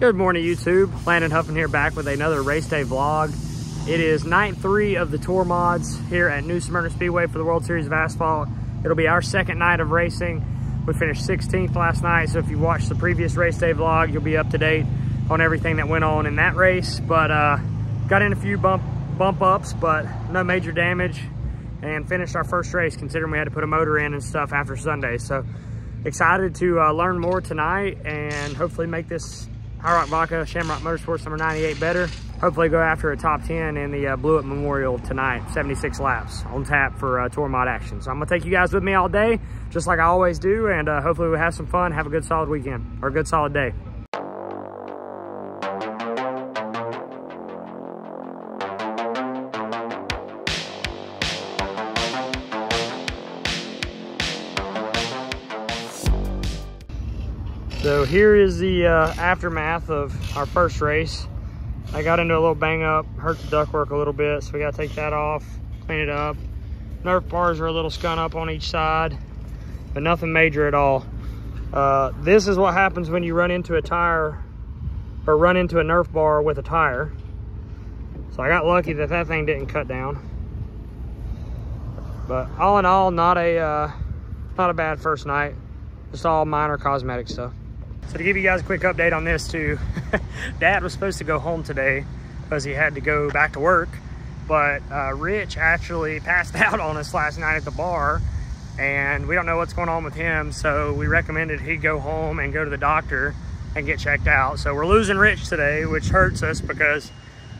Good morning, YouTube. Landon Huffman here, back with another race day vlog. It is night 3 of the tour mods here at New Smyrna Speedway for the World Series of Asphalt. It'll be our second night of racing. We finished 16th last night, so if you watched the previous race day vlog, you'll be up to date on everything that went on in that race. But got in a few bump ups, but no major damage, and finished our first race considering we had to put a motor in and stuff after Sunday. So excited to learn more tonight and hopefully make this High Rock Vodka Shamrock Motorsports number 98 better. Hopefully go after a top 10 in the Blewett Memorial tonight, 76 laps on tap for tour mod action. So I'm gonna take you guys with me all day, just like I always do, and hopefully we'll have some fun, have a good solid weekend, or a good solid day. So here is the aftermath of our first race. I got into a little bang up, hurt the ductwork a little bit, so we gotta take that off, clean it up. Nerf bars are a little scun up on each side, but nothing major at all. This is what happens when you run into a tire, or run into a Nerf bar with a tire. So I got lucky that that thing didn't cut down. But all in all, not a bad first night. Just all minor cosmetic stuff. So to give you guys a quick update on this too, Dad was supposed to go home today because he had to go back to work, but Rich actually passed out on us last night at the bar, and we don't know what's going on with him, so we recommended he go home and go to the doctor and get checked out. So we're losing Rich today, which hurts us because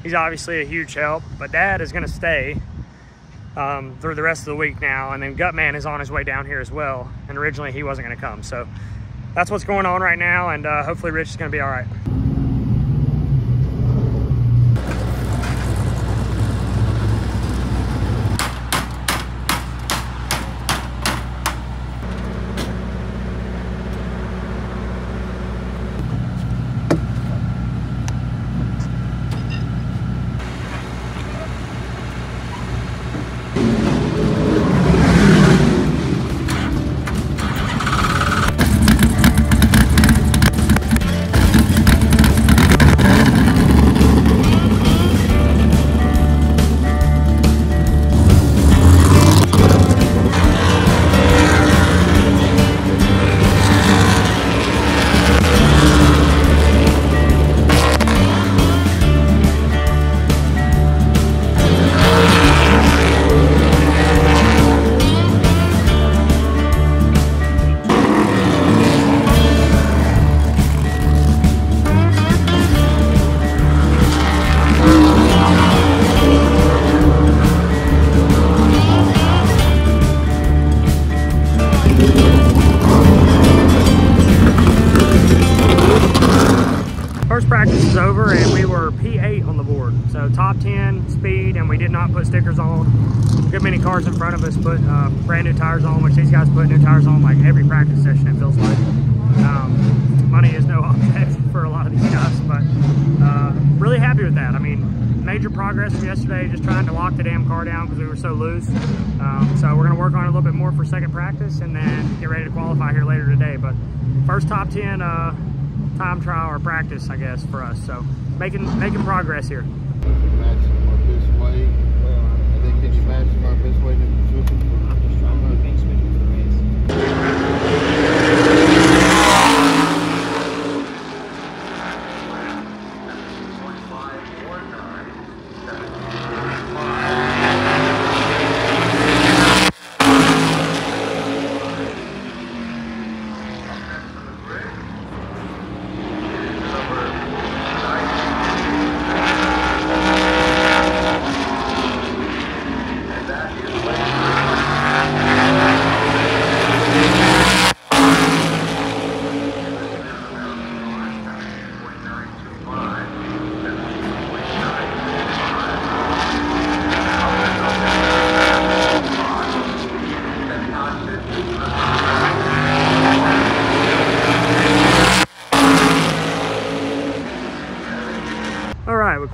he's obviously a huge help, but Dad is gonna stay through the rest of the week now, and then Gutman is on his way down here as well, and originally he wasn't gonna come, so that's what's going on right now, and hopefully Rich is going to be all right. Practice is over and we were P8 on the board, so top 10 speed, and we did not put stickers on. A good many cars in front of us put brand new tires on, which these guys put new tires on like every practice session, it feels like. Money is no object for a lot of these guys, but really happy with that. I mean, major progress from yesterday, just trying to lock the damn car down because we were so loose. So we're gonna work on it a little bit more for second practice and then get ready to qualify here later today. But first top 10 time trial or practice, I guess, for us. So making progress here.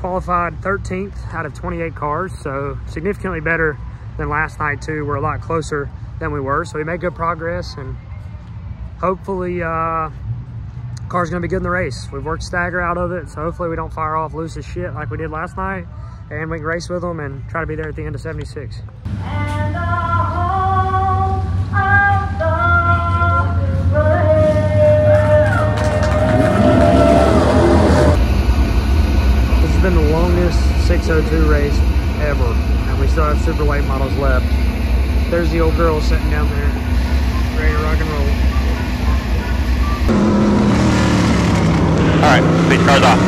Qualified 13th out of 28 cars, so significantly better than last night too. We're a lot closer than we were, so we made good progress, and hopefully car's gonna be good in the race. We've worked stagger out of it, so hopefully we don't fire off loose as shit like we did last night, and we can race with them and try to be there at the end of 76. And the whole of the race. This has been the longest 602 race ever, and we still have super late models left. There's the old girl sitting down there, ready to rock and roll. All right, speed car's off.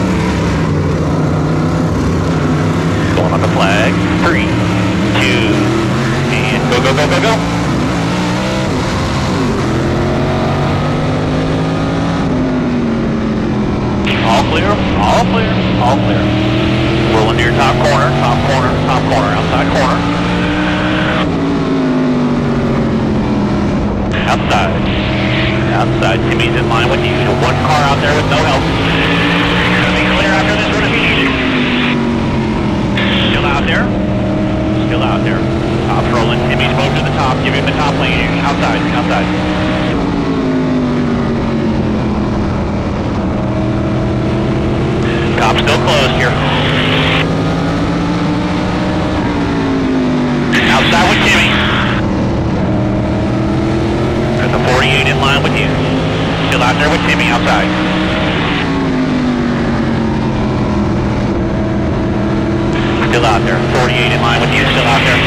Going on the flag. 3, 2, and go, go, go, go, go. All clear, all clear, all clear. Whirling to your top corner, top corner, top corner, outside corner. Outside. Outside, Timmy's in line with you. One car out there with no help. Gonna be clear after this run if you need it. Still out there. Still out there. Top's rolling. Timmy's moved to the top. Give him the top lane. Outside, outside. Top's still closed here. Outside with Timmy. There's a 48 in line with you. Still out there with Timmy outside. Still out there. 48 in line with you. Still out there.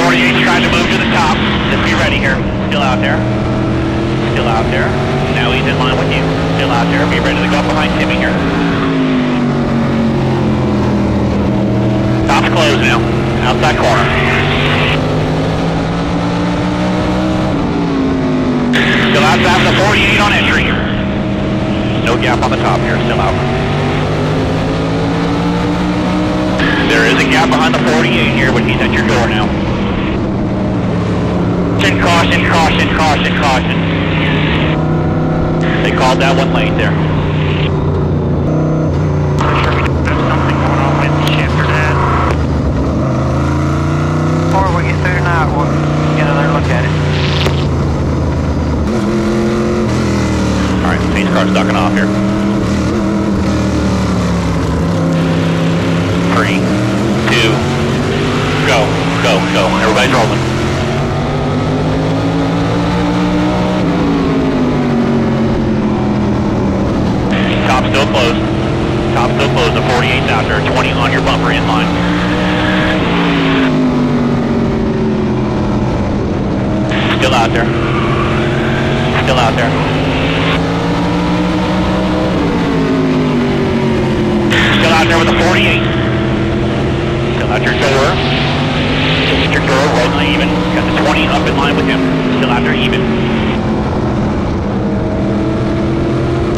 48 trying to move to the top. Just be ready here. Still out there. Still out there. Now he's in line with you. Still out there. Be ready to go up behind Timmy here. Top's closed now. Outside corner. Still out the 48 on entry. No gap on the top here, still out. There is a gap behind the 48 here, but he's at your door now. Caution, caution, caution, caution. They called that one late there. I'm sure we don't have something going on with the shift or that. Before we get through tonight, we'll get another look at it. Alright, these cars ducking off here. 3, 2, go, go, go. Everybody's rolling. Top still closed. Top still closed. The 48's out there. 20 on your bumper in line. Still out there. Still out there. Out there with a 48. Still out your door. Still at your door, rolling even. Got the 20 up in line with him. Still out there even.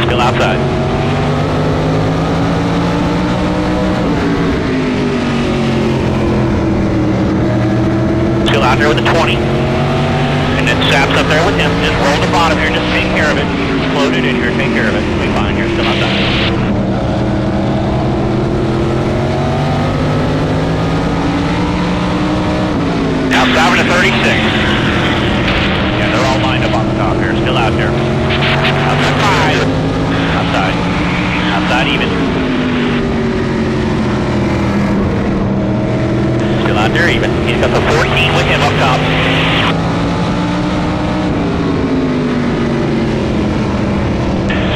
Still outside. Still out there with a 20. And then Saps up there with him. Just roll the bottom here. Just take care of it. Float it in here. Take care of it. We'll be fine here. Still outside. Outside with a 36. Yeah, they're all lined up on the top here. Still out there. Outside 5. Outside. Outside even. Still out there even. He's got the 14 with him up top.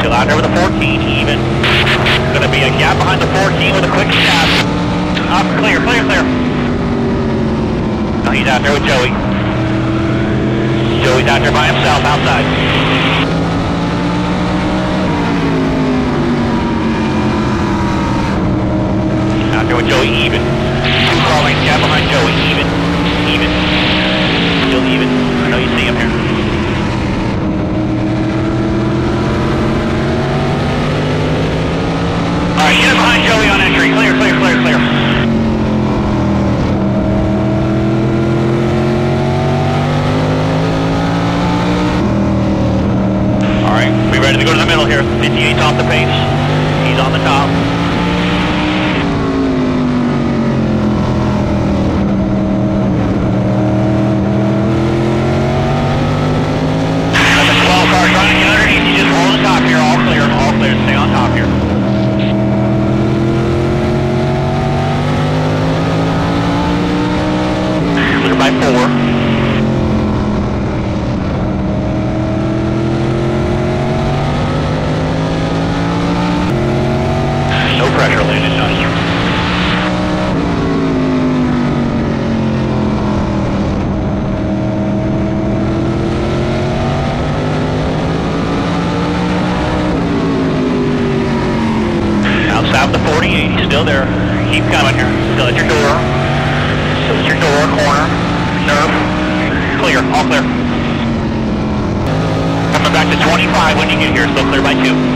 Still out there with a 14 even. Gonna be a gap behind the 14 with a quick snap. Up, clear, clear, clear. He's out there with Joey. Joey's out there by himself, outside. Out there with Joey, even. 2 car lanes gap behind Joey, even. Even. Still even. I know you see him here. Alright, get him behind Joey on entry. Clear, clear, clear, clear. Ready to go to the middle here. 58's off the pace. He's on the top. That's a 12 car. still there. Keep coming here. Still at your door. Still at your door, corner. Nerve. Clear. All clear. Coming back to 25 when you get here. Still clear by 2.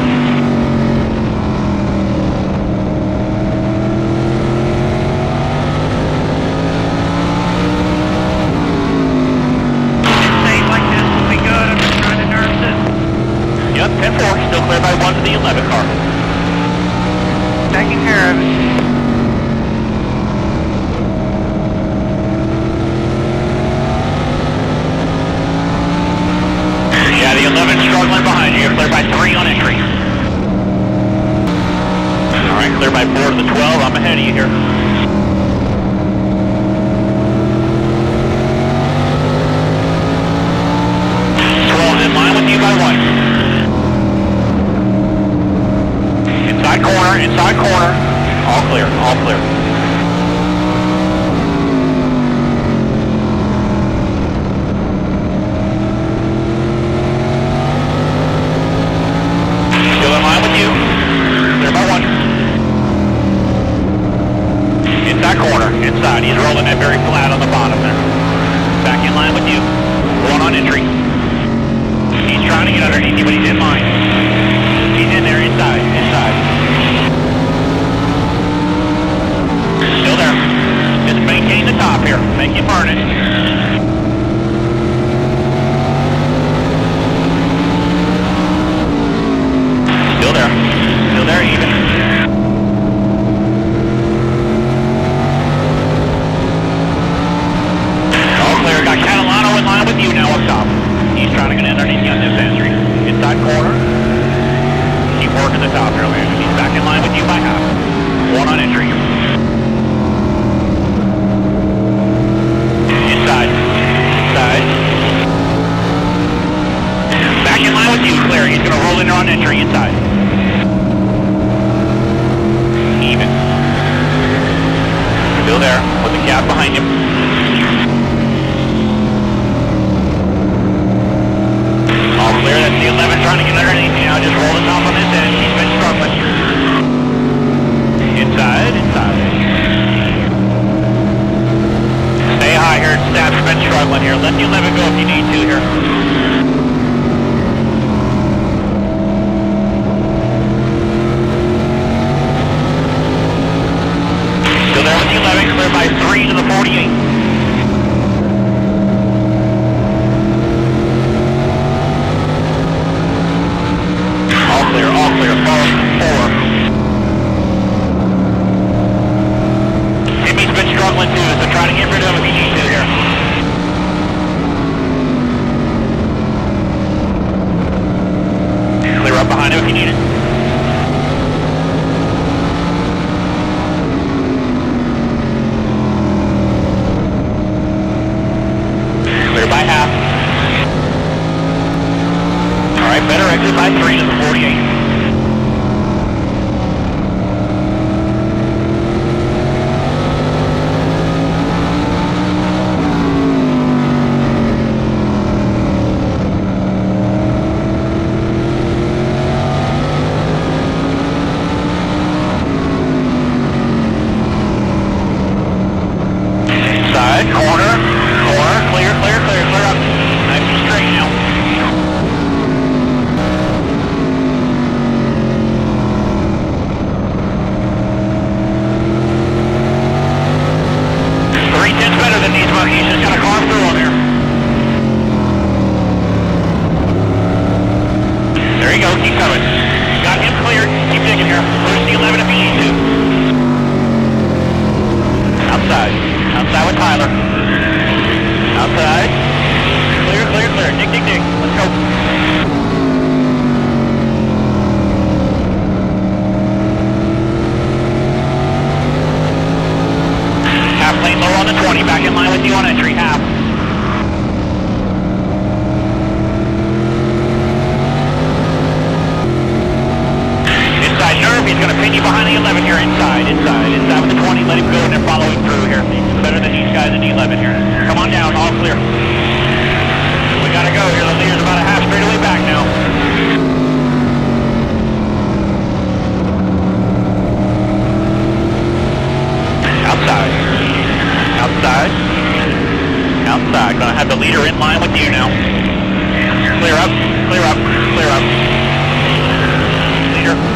outside. Gonna have the leader in line with you now. Clear up, clear up, clear up.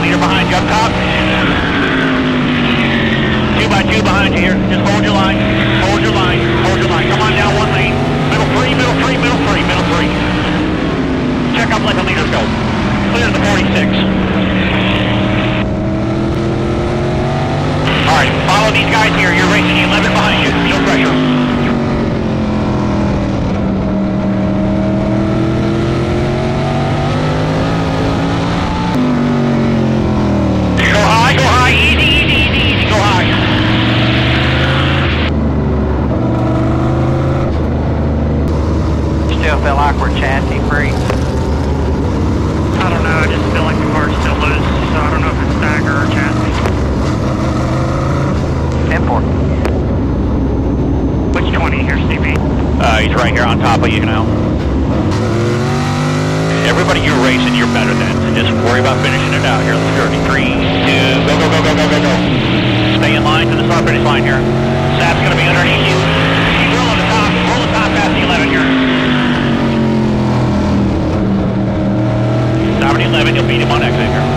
Leader behind you up top. 2x2 behind you here. Just hold your line, hold your line, hold your line. Come on down one lane. Middle three, middle three, middle three, middle three. Check up, let the leaders go. Clear to the 46. Alright, follow these guys here. You're racing 11 behind you. No pressure. Go high, go high. Easy, easy, easy, easy. Go high. Still feel awkward chassis free. I don't know. I just feel like the car's still loose, so I don't know if it's stagger or chassis. 10-4. Which 20 here, Stevie? He's right here on top of you now. Everybody you're racing, you're better than. So just worry about finishing it out here. Let's go. 3, 2, go, go, go, go, go, go, go. Stay in line to the start finish line here. Sap's going to be underneath you. Keep rolling the top. Roll the top past the 11 here. Stop at the 11. You'll beat him on exit here.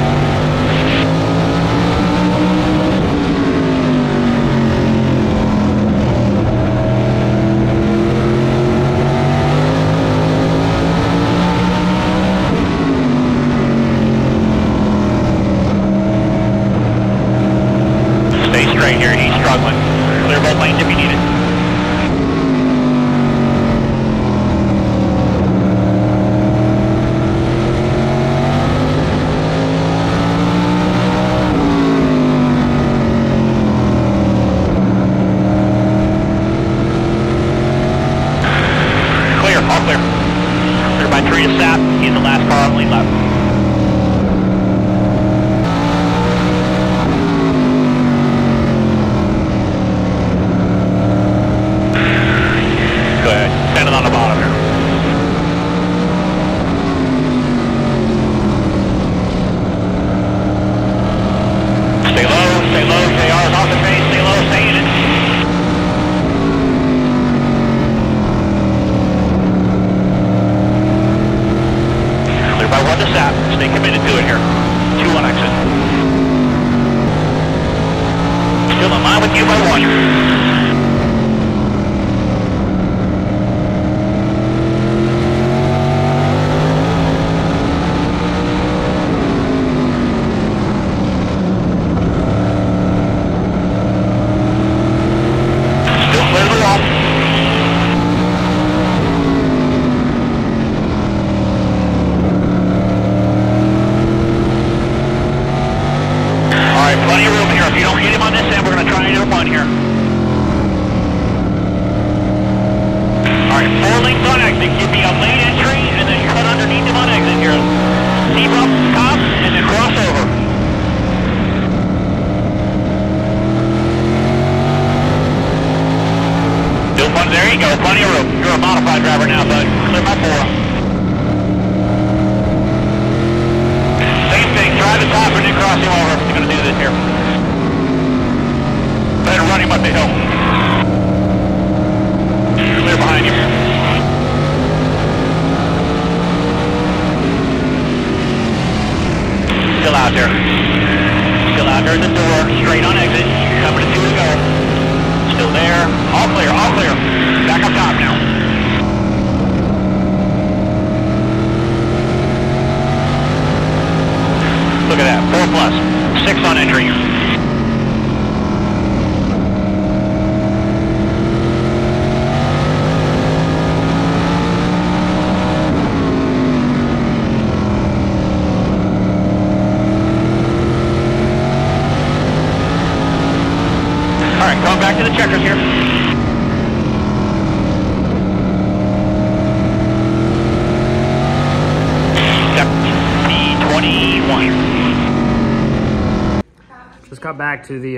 Back to the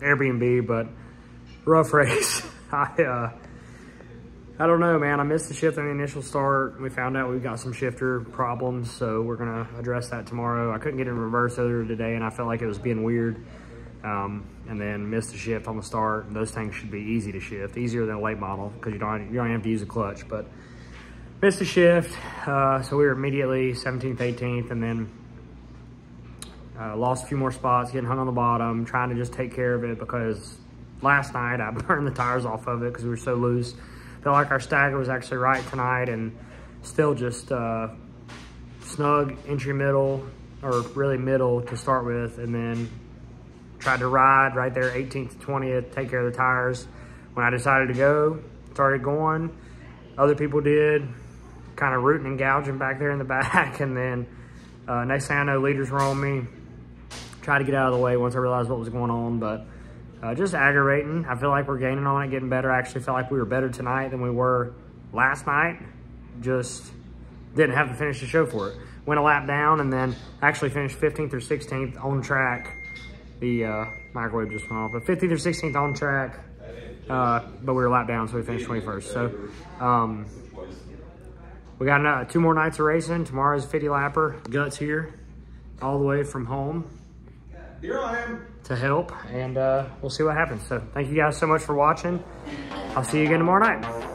Airbnb, but rough race. I don't know, man. I missed the shift on the initial start. We found out we've got some shifter problems, so we're gonna address that tomorrow. I couldn't get in reverse earlier today, and I felt like it was being weird. and then missed a shift on the start. And those things should be easy to shift, easier than a late model because you don't have to use a clutch. But missed a shift, so we were immediately 17th, 18th, and then lost a few more spots, getting hung on the bottom, trying to just take care of it because last night I burned the tires off of it because we were so loose. I felt like our stagger was actually right tonight and still just snug entry middle, or really middle to start with, and then tried to ride right there 18th to 20th, take care of the tires. When I decided to go, started going, other people did, kind of rooting and gouging back there in the back, and then next thing I know, leaders were on me. Tried to get out of the way once I realized what was going on, but just aggravating. I feel like we're gaining on it, getting better. I actually felt like we were better tonight than we were last night. Just didn't have to finish the show for it. Went a lap down and then actually finished 15th or 16th on track. The microwave just went off, but 15th or 16th on track, but we were a lap down, so we finished 21st. So we got two more nights of racing. Tomorrow's 50-lapper. Guts here, all the way from home. Here I am. To help, and we'll see what happens. So thank you guys so much for watching. I'll see you again tomorrow night.